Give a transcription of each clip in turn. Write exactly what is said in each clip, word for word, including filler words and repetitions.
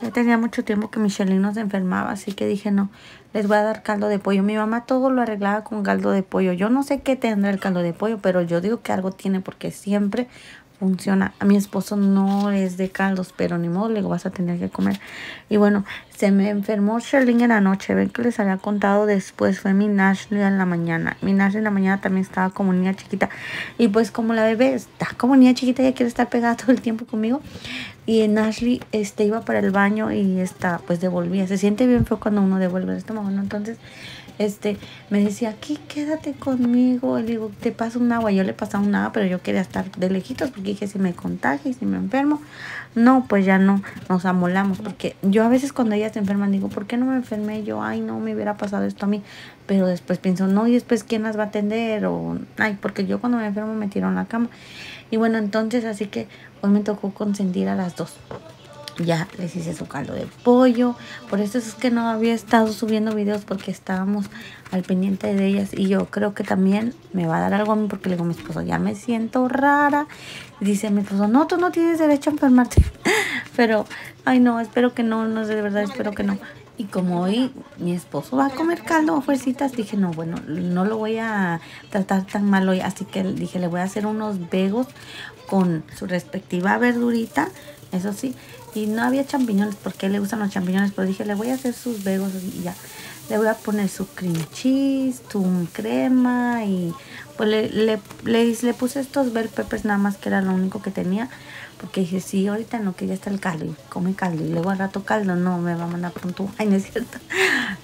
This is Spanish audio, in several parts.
Ya tenía mucho tiempo que Michelin no se enfermaba, así que dije, no, les voy a dar caldo de pollo. Mi mamá todo lo arreglaba con caldo de pollo. Yo no sé qué tendrá el caldo de pollo, pero yo digo que algo tiene porque siempre funciona. A mi esposo no es de caldos, pero ni modo, le digo, vas a tener que comer. Y bueno, se me enfermó Sherlyn en la noche. Ven que les había contado después. Fue mi Nashley en la mañana. Mi Nashley en la mañana también estaba como niña chiquita. Y pues como la bebé está como niña chiquita, ella quiere estar pegada todo el tiempo conmigo. Y Nashley este, iba para el baño y está, pues devolvía. Se siente bien feo cuando uno devuelve el estómago, ¿no? Entonces... Este, me decía, aquí quédate conmigo. Le digo, te paso un agua. Yo le pasaba un agua, pero yo quería estar de lejitos porque dije, si me contagio y si me enfermo. No, pues ya no, nos amolamos. Porque yo a veces cuando ellas se enferman, digo, ¿por qué no me enfermé yo? Ay, no, me hubiera pasado esto a mí. Pero después pienso, no, y después, ¿quién las va a atender? O, ay, porque yo cuando me enfermo me tiro en la cama. Y bueno, entonces, así que hoy me tocó consentir a las dos. Ya les hice su caldo de pollo. Por eso es que no había estado subiendo videos, porque estábamos al pendiente de ellas. Y yo creo que también me va a dar algo a mí, porque le digo a mi esposo, ya me siento rara. Dice mi esposo, no, tú no tienes derecho a enfermarte. Pero, ay no, espero que no, no sé, de verdad, espero que no. Y como hoy mi esposo va a comer caldo a fuercitas, dije, no, bueno, no lo voy a tratar tan mal hoy. Así que dije, le voy a hacer unos vegos con su respectiva verdurita, eso sí. Y no había champiñones porque le gustan los champiñones, pero dije, le voy a hacer sus vegos y ya. Le voy a poner su cream cheese, su crema y pues le, le, le, le puse estos bell peppers nada más, que era lo único que tenía. Porque dije, sí, ahorita no, que ya está el caldo y come caldo. Y luego al rato caldo, no, me va a mandar pronto. Ay, no es cierto.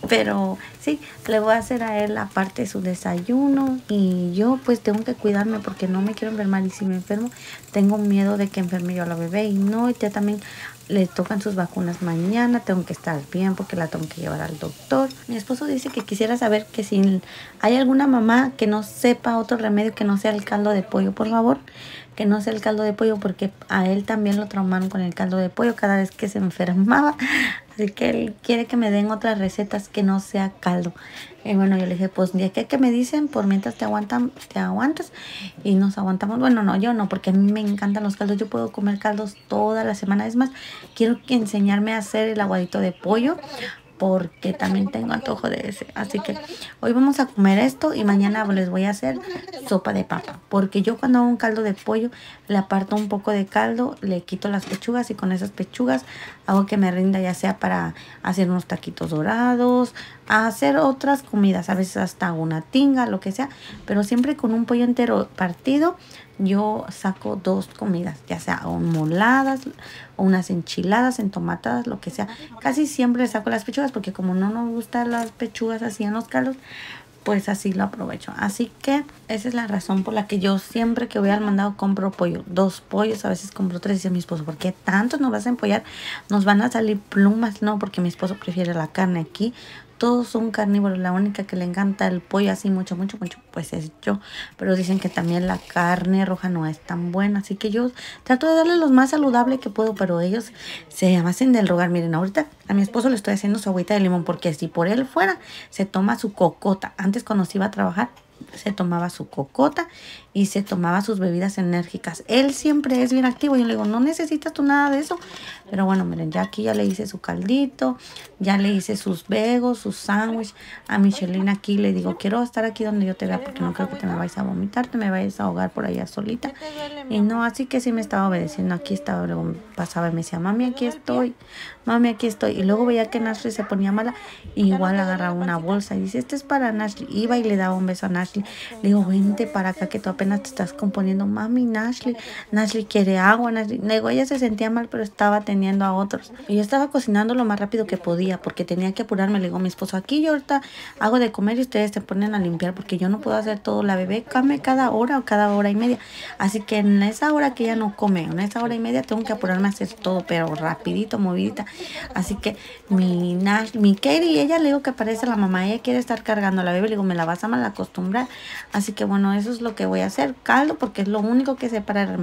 Pero sí, le voy a hacer a él aparte de su desayuno. Y yo pues tengo que cuidarme porque no me quiero enfermar. Y si me enfermo, tengo miedo de que enferme yo a la bebé. Y no, ya también le tocan sus vacunas mañana. Tengo que estar bien porque la tengo que llevar al doctor. Mi esposo dice que quisiera saber que si hay alguna mamá que no sepa otro remedio que no sea el caldo de pollo, por favor. Que no sea el caldo de pollo, porque a él también lo traumaron con el caldo de pollo cada vez que se enfermaba. Así que él quiere que me den otras recetas que no sea caldo. Y bueno, yo le dije, pues ya que me dicen, por mientras te aguantan, te aguantas y nos aguantamos. Bueno, no, yo no, porque a mí me encantan los caldos. Yo puedo comer caldos toda la semana. Es más, quiero enseñarme a hacer el aguadito de pollo, porque también tengo antojo de ese. Así que hoy vamos a comer esto y mañana les voy a hacer sopa de papa. Porque yo cuando hago un caldo de pollo, le aparto un poco de caldo, le quito las pechugas y con esas pechugas hago que me rinda, ya sea para hacer unos taquitos dorados, hacer otras comidas, a veces hasta una tinga, lo que sea. Pero siempre con un pollo entero partido, yo saco dos comidas, ya sea moladas o unas enchiladas, entomatadas, lo que sea. Casi siempre saco las pechugas porque como no nos gustan las pechugas así en los caldos, pues así lo aprovecho. Así que esa es la razón por la que yo siempre que voy al mandado compro pollo. Dos pollos, a veces compro tres. Dice mi esposo, ¿por qué tantos nos vas a empollar? Nos van a salir plumas. No, porque mi esposo prefiere la carne aquí. Todos son carnívoros, la única que le encanta el pollo así mucho, mucho, mucho, pues es yo. Pero dicen que también la carne roja no es tan buena, así que yo trato de darle lo más saludable que puedo, pero ellos se hacen del rogar. Miren, ahorita a mi esposo le estoy haciendo su agüita de limón, porque si por él fuera, se toma su cocota. Antes cuando se iba a trabajar, se tomaba su cocota y se tomaba sus bebidas enérgicas. Él siempre es bien activo. Yo le digo, no necesitas tú nada de eso. Pero bueno, miren, ya aquí ya le hice su caldito, ya le hice sus vegos, sus sándwich. A Michelin aquí le digo, quiero estar aquí donde yo te vea porque no creo que te me vayas a vomitar, te me vayas a ahogar por allá solita. Y no, así que sí me estaba obedeciendo. Aquí estaba, luego pasaba y me decía, mami, aquí estoy, mami, aquí estoy. Y luego veía que Nashley se ponía mala. Y igual agarraba una bolsa y dice, este es para Nashley. Iba y le daba un beso a Nashley. Le digo, vente para acá que tú apenas te estás componiendo. Mami, Nashley, Nashley quiere agua, Nashley. Le digo, ella se sentía mal, pero estaba atendiendo a otros. Y yo estaba cocinando lo más rápido que podía, porque tenía que apurarme. Le digo, mi esposo, aquí yo ahorita hago de comer y ustedes se ponen a limpiar, porque yo no puedo hacer todo. La bebé come cada hora o cada hora y media. Así que en esa hora que ella no come, en esa hora y media tengo que apurarme a hacer todo, pero rapidito, movidita. Así que mi Nash, mi Katie, y ella le digo que parece la mamá. Ella quiere estar cargando a la bebé. Le digo, me la vas a mal acostumbrar. Así que bueno, eso es lo que voy a hacer, caldo, porque es lo único que sé para remedio.